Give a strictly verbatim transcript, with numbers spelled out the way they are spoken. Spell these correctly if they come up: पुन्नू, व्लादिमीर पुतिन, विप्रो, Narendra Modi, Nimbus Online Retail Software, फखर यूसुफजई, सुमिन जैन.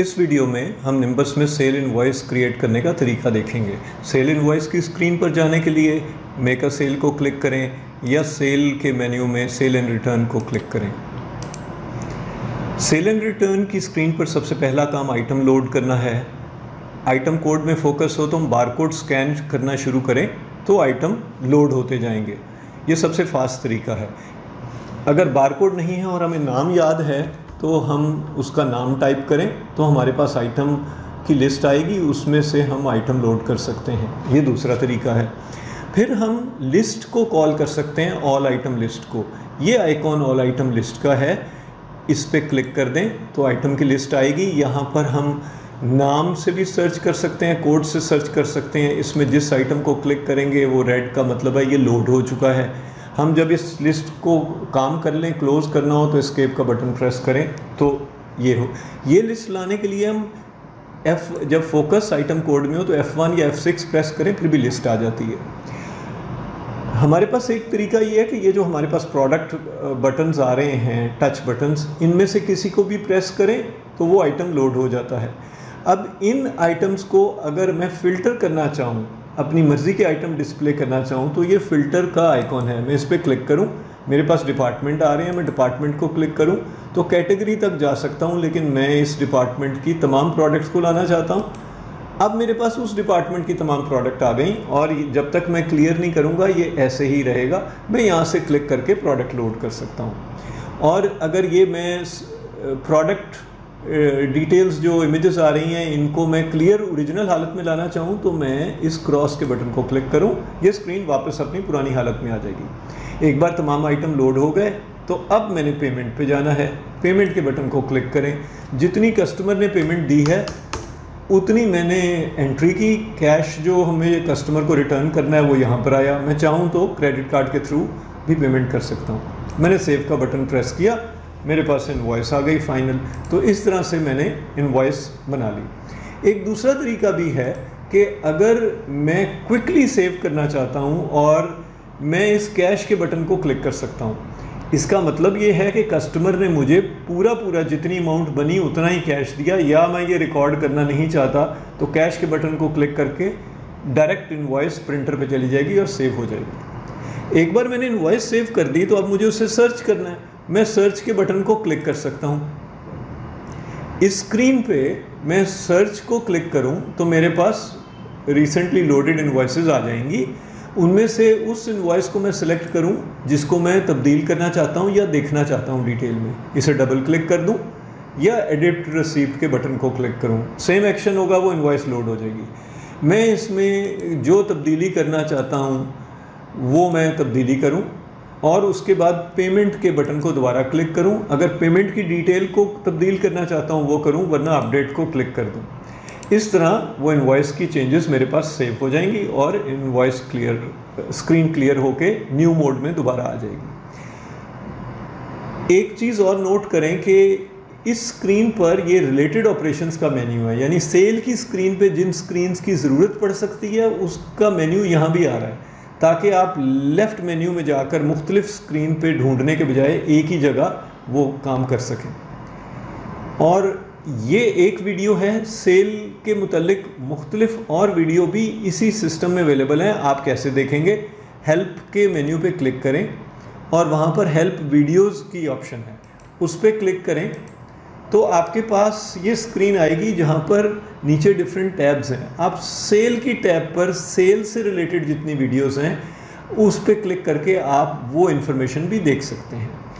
इस वीडियो में हम निम्बस में सेल इनवॉइस क्रिएट करने का तरीका देखेंगे। सेल इनवॉइस की स्क्रीन पर जाने के लिए मेक अ सेल को क्लिक करें या सेल के मेन्यू में सेल एंड रिटर्न को क्लिक करें। सेल एंड रिटर्न की स्क्रीन पर सबसे पहला काम आइटम लोड करना है। आइटम कोड में फोकस हो तो हम बारकोड स्कैन करना शुरू करें तो आइटम लोड होते जाएंगे। ये सबसे फास्ट तरीका है। अगर बारकोड नहीं है और हमें नाम याद है तो हम उसका नाम टाइप करें तो हमारे पास आइटम की लिस्ट आएगी, उसमें से हम आइटम लोड कर सकते हैं। ये दूसरा तरीका है। फिर हम लिस्ट को कॉल कर सकते हैं, ऑल आइटम लिस्ट को। ये आइकॉन ऑल आइटम लिस्ट का है, इस पर क्लिक कर दें तो आइटम की लिस्ट आएगी। यहाँ पर हम नाम से भी सर्च कर सकते हैं, कोड से सर्च कर सकते हैं। इसमें जिस आइटम को क्लिक करेंगे वो रेड का मतलब है ये लोड हो चुका है। हम जब इस लिस्ट को काम कर लें, क्लोज़ करना हो तो एस्केप का बटन प्रेस करें तो ये हो। ये लिस्ट लाने के लिए हम एफ़ जब फोकस आइटम कोड में हो तो एफ वन या एफ सिक्स प्रेस करें, फिर भी लिस्ट आ जाती है। हमारे पास एक तरीका ये है कि ये जो हमारे पास प्रोडक्ट बटन्स आ रहे हैं, टच बटन्स, इनमें से किसी को भी प्रेस करें तो वो आइटम लोड हो जाता है। अब इन आइटम्स को अगर मैं फ़िल्टर करना चाहूँ, अपनी मर्ज़ी के आइटम डिस्प्ले करना चाहूँ तो ये फ़िल्टर का आइकॉन है। मैं इस पर क्लिक करूँ, मेरे पास डिपार्टमेंट आ रहे हैं। मैं डिपार्टमेंट को क्लिक करूँ तो कैटेगरी तक जा सकता हूँ, लेकिन मैं इस डिपार्टमेंट की तमाम प्रोडक्ट्स को लाना चाहता हूँ। अब मेरे पास उस डिपार्टमेंट की तमाम प्रोडक्ट आ गई और जब तक मैं क्लियर नहीं करूँगा ये ऐसे ही रहेगा। मैं यहाँ से क्लिक करके प्रोडक्ट लोड कर सकता हूँ। और अगर ये मैं प्रोडक्ट डिटेल्स uh, जो इमेजेस आ रही हैं इनको मैं क्लियर ओरिजिनल हालत में लाना चाहूँ तो मैं इस क्रॉस के बटन को क्लिक करूँ, ये स्क्रीन वापस अपनी पुरानी हालत में आ जाएगी। एक बार तमाम आइटम लोड हो गए तो अब मैंने पेमेंट पे जाना है। पेमेंट के बटन को क्लिक करें। जितनी कस्टमर ने पेमेंट दी है उतनी मैंने एंट्री की। कैश जो हमें कस्टमर को रिटर्न करना है वो यहाँ पर आया। मैं चाहूँ तो क्रेडिट कार्ड के थ्रू भी पेमेंट कर सकता हूँ। मैंने सेव का बटन प्रेस किया, मेरे पास इनवॉइस आ गई फाइनल। तो इस तरह से मैंने इनवॉइस बना ली। एक दूसरा तरीका भी है कि अगर मैं क्विकली सेव करना चाहता हूं और मैं इस कैश के बटन को क्लिक कर सकता हूं। इसका मतलब ये है कि कस्टमर ने मुझे पूरा पूरा जितनी अमाउंट बनी उतना ही कैश दिया, या मैं ये रिकॉर्ड करना नहीं चाहता तो कैश के बटन को क्लिक करके डायरेक्ट इनवॉइस प्रिंटर पर चली जाएगी और सेव हो जाएगी। एक बार मैंने इनवॉइस सेव कर दी तो अब मुझे उसे सर्च करना है। मैं सर्च के बटन को क्लिक कर सकता हूँ। इस स्क्रीन पे मैं सर्च को क्लिक करूँ तो मेरे पास रिसेंटली लोडेड इनवॉइसेस आ जाएंगी। उनमें से उस इनवॉइस को मैं सिलेक्ट करूँ जिसको मैं तब्दील करना चाहता हूँ या देखना चाहता हूँ डिटेल में। इसे डबल क्लिक कर दूँ या एडिट रिसीप्ट के बटन को क्लिक करूँ, सेम एक्शन होगा, वो इनवॉइस लोड हो जाएगी। मैं इसमें जो तब्दीली करना चाहता हूँ वो मैं तब्दीली करूँ और उसके बाद पेमेंट के बटन को दोबारा क्लिक करूं। अगर पेमेंट की डिटेल को तब्दील करना चाहता हूं वो करूं, वरना अपडेट को क्लिक कर दूं। इस तरह वो इनवॉइस की चेंजेस मेरे पास सेव हो जाएंगी और इनवॉइस क्लियर स्क्रीन क्लियर होके न्यू मोड में दोबारा आ जाएगी। एक चीज़ और नोट करें कि इस स्क्रीन पर ये रिलेटेड ऑपरेशंस का मेन्यू है, यानी सेल की स्क्रीन पर जिन स्क्रीन्स की ज़रूरत पड़ सकती है उसका मेन्यू यहाँ भी आ रहा है, ताकि आप लेफ़्ट मेन्यू में जाकर मुख्तलिफ स्क्रीन पे ढूंढने के बजाय एक ही जगह वो काम कर सकें। और ये एक वीडियो है सेल के मुतल्लिक, मुख्तलिफ और वीडियो भी इसी सिस्टम में अवेलेबल हैं। आप कैसे देखेंगे, हेल्प के मेन्यू पे क्लिक करें और वहाँ पर हेल्प वीडियोस की ऑप्शन है, उस पर क्लिक करें तो आपके पास ये स्क्रीन आएगी जहाँ पर नीचे डिफरेंट टैब्स हैं। आप सेल की टैब पर सेल से रिलेटेड जितनी वीडियोस हैं उस पर क्लिक करके आप वो इन्फॉर्मेशन भी देख सकते हैं।